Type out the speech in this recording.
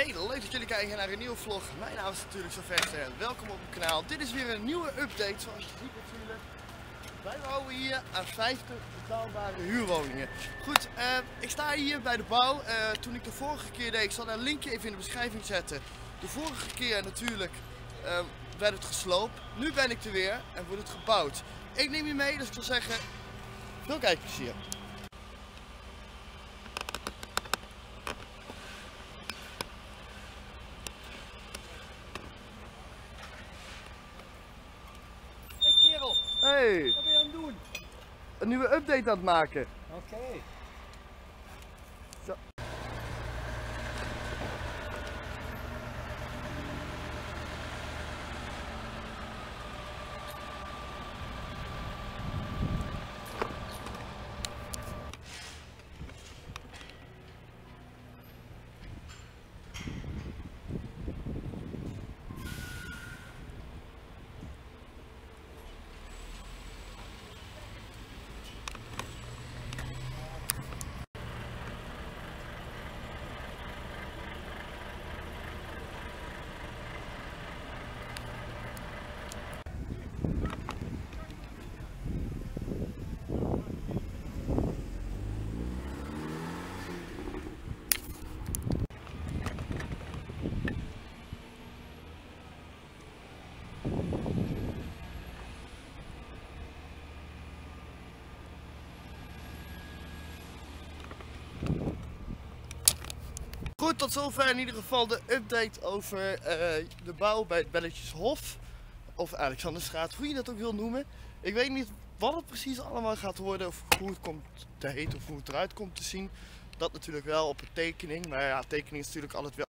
Hey, leuk dat jullie kijken naar een nieuwe vlog. Mijn naam is natuurlijk Sylvester en welkom op mijn kanaal. Dit is weer een nieuwe update, zoals je ziet natuurlijk. Wij bouwen hier aan 50 betaalbare huurwoningen. Goed, ik sta hier bij de bouw. Toen ik de vorige keer deed, ik zal daar een linkje even in de beschrijving zetten. De vorige keer natuurlijk werd het gesloopt. Nu ben ik er weer en wordt het gebouwd. Ik neem je mee, dus ik wil zeggen, veel kijkplezier. Hey. Wat ben je aan het doen? Een nieuwe update aan het maken. Oké. Zo. Goed, tot zover in ieder geval de update over de bouw bij het Belletjes Hof. Of Alexanderstraat, hoe je dat ook wil noemen. Ik weet niet wat het precies allemaal gaat worden, of hoe het komt te heten, of hoe het eruit komt te zien. Dat natuurlijk wel op een tekening, maar ja, tekening is natuurlijk altijd wel.